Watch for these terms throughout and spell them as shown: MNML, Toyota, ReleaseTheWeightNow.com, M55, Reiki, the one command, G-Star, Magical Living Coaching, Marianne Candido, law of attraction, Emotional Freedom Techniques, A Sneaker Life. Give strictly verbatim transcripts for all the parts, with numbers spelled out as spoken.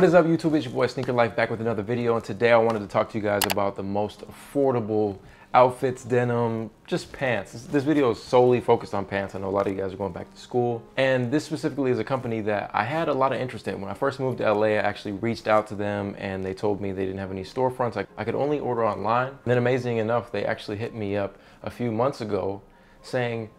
What is up, YouTube? It's your boy Sneaker Life back with another video, and today I wanted to talk to you guys about the most affordable outfits, denim, just pants. This, this video is solely focused on pants. I know a lot of you guys are going back to school, and this specifically is a company that I had a lot of interest in. When I first moved to L A, I actually reached out to them, and they told me they didn't have any storefronts. I, I could only order online. And then amazing enough, they actually hit me up a few months ago saying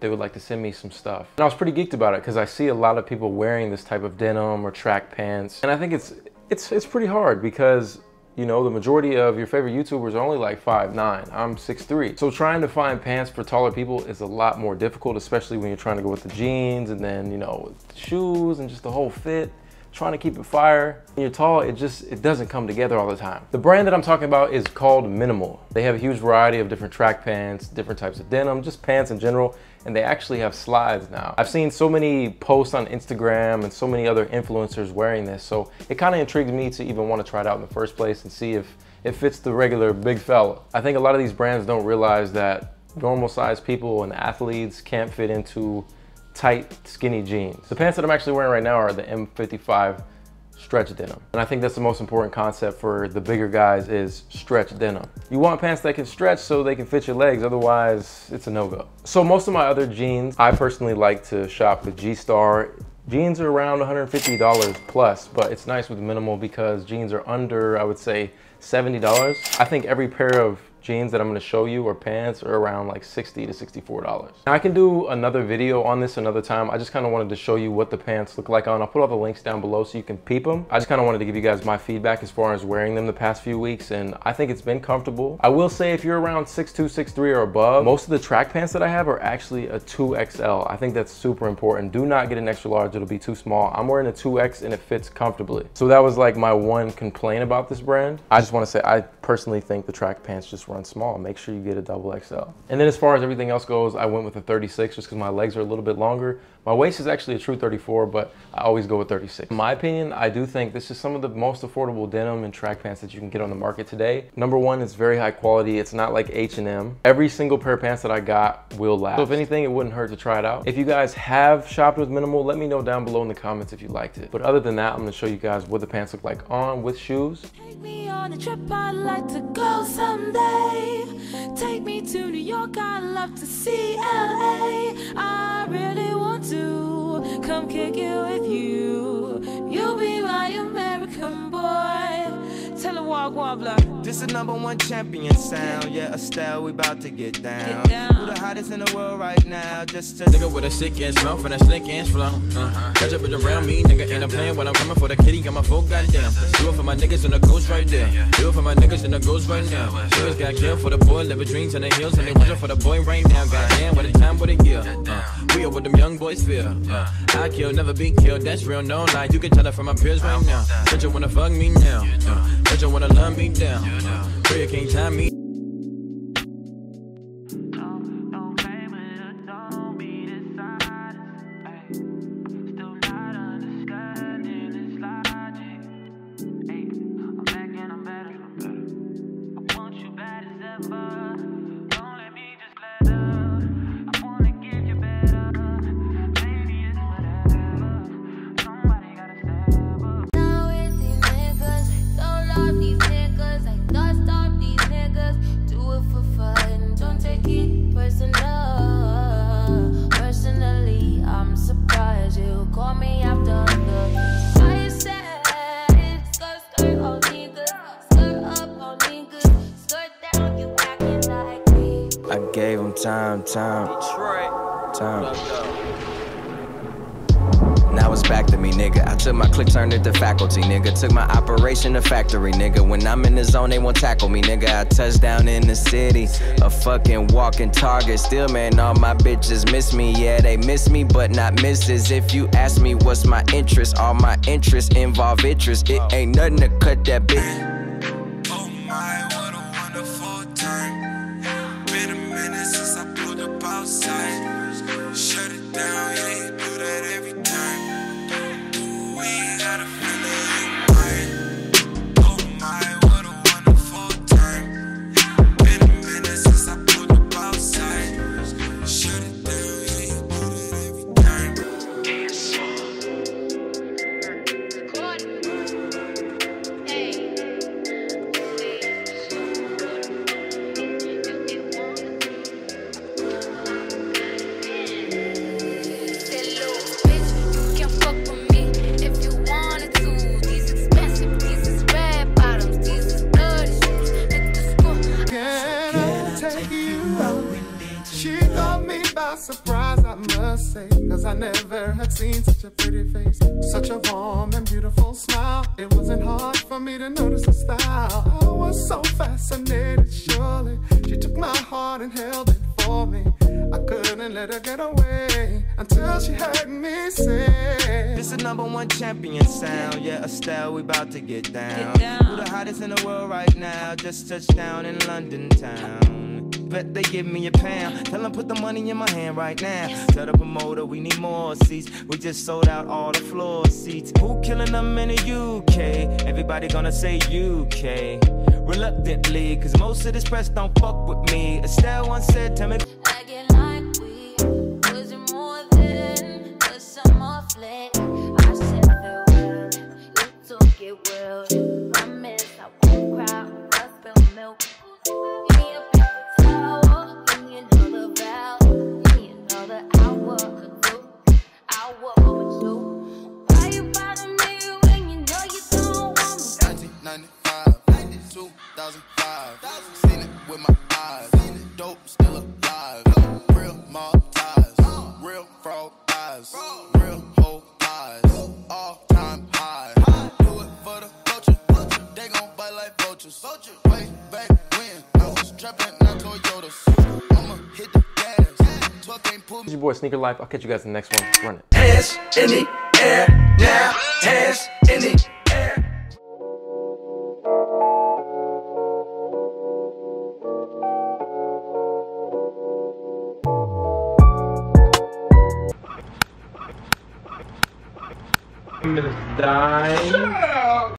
they would like to send me some stuff. And I was pretty geeked about it because I see a lot of people wearing this type of denim or track pants. And I think it's it's it's pretty hard because, you know, the majority of your favorite YouTubers are only like five nine. I'm six three. So trying to find pants for taller people is a lot more difficult, especially when you're trying to go with the jeans and then, you know, with the shoes and just the whole fit. Trying to keep it fire. When you're tall, it just, it doesn't come together all the time. The brand that I'm talking about is called M N M L. They have a huge variety of different track pants, different types of denim, just pants in general, and they actually have slides now. I've seen so many posts on Instagram and so many other influencers wearing this, so it kind of intrigued me to even want to try it out in the first place and see if it fits the regular big fella. I think a lot of these brands don't realize that normal sized people and athletes can't fit into tight, skinny jeans. The pants that I'm actually wearing right now are the M fifty-five stretch denim. And I think that's the most important concept for the bigger guys is stretch denim. You want pants that can stretch so they can fit your legs, otherwise it's a no-go. So most of my other jeans, I personally like to shop with G-Star. Jeans are around one hundred fifty dollars plus, but it's nice with minimal because jeans are under, I would say, seventy dollars. I think every pair of jeans that I'm gonna show you or pants are around like sixty to sixty-four dollars. Now I can do another video on this another time. I just kind of wanted to show you what the pants look like on. I'll put all the links down below so you can peep them. I just kind of wanted to give you guys my feedback as far as wearing them the past few weeks, and I think it's been comfortable. I will say if you're around six two, six three or above, most of the track pants that I have are actually a two X L. I think that's super important. Do not get an extra large, it'll be too small. I'm wearing a two X and it fits comfortably. So that was like my one complaint about this brand. I just want to say I personally think the track pants just run small. Make sure you get a double X L. And then as far as everything else goes, I went with a thirty-six just because my legs are a little bit longer. My waist is actually a true thirty-four, but I always go with thirty-six. In my opinion, I do think this is some of the most affordable denim and track pants that you can get on the market today. Number one, it's very high quality. It's not like H and M. Every single pair of pants that I got will last. So if anything, it wouldn't hurt to try it out. If you guys have shopped with M N M L, let me know down below in the comments if you liked it. But other than that, I'm going to show you guys what the pants look like on with shoes. Take me on a trip, I'd like to go someday. Take me to New York, I love to see L A. I really want to come kick it with you. You'll be my American boy. Tell a walk wobbler. This is number one champion sound. Yeah, Estelle, we about to get down. Get down. We're the hottest in the world right now. Just to nigga with a sick ass mouth and a slick ass flow. Uh-huh. Catch up with around me, nigga. And I'm playing when I'm coming for the kitty. Got my full goddamn. Do it for my niggas in the ghost right there. Do it for my niggas in the ghost right now. Niggas got killed for the boy, living dreams in the hills. And they watch for the boy right now. Goddamn, what a time, what a year. Uh, we are what them young boys feel. Uh, I kill, never be killed. That's real, no lie. You can tell that from my peers right now. Bitch, you wanna fuck me now. Uh, bitch, you wanna love me down. You know, prayer can't tie me. I gave him time, time, time. Now it's back to me, nigga. I took my click, turned it to faculty, nigga. Took my operation to factory, nigga. When I'm in the zone, they won't tackle me, nigga. I touched down in the city, a fucking walking target. Still, man, all my bitches miss me. Yeah, they miss me, but not misses. If you ask me what's my interest, all my interests involve interest. It ain't nothing to cut that bitch. Thank you. surprised, I must say, cause I never had seen such a pretty face, such a warm and beautiful smile. It wasn't hard for me to notice the style. I was so fascinated, surely. She took my heart and held it for me. I couldn't let her get away until she heard me say, this is number one champion sound. Yeah, Estelle, we about to get down. Get down. Who the hottest in the world right now? Just touched down in London town. Bet they give me a pound. Tell them put the money in my hand right now. Tell the promoter we need more seats. We just sold out all the floor seats. Who killing them in the U K? Everybody gonna say U K. Reluctantly, cause most of this press don't fuck with me. Estelle once said, tell me I get like we wasn't more than a summer flick. I said farewell, you took it well. I miss, I won't cry, I spill milk. Give me a two thousand five, seen it with my eyes, dope still alive, real mob ties, real frog eyes, real whole eyes, all time high, do it for the culture, they gon' bite like vultures, way back when, I was trapping on Toyotas, I'ma hit the gas, twelve can't pull me. This is your boy Sneaker Life, I'll catch you guys in the next one, run it. Hands in the air, now, hands in the air. I'm gonna die.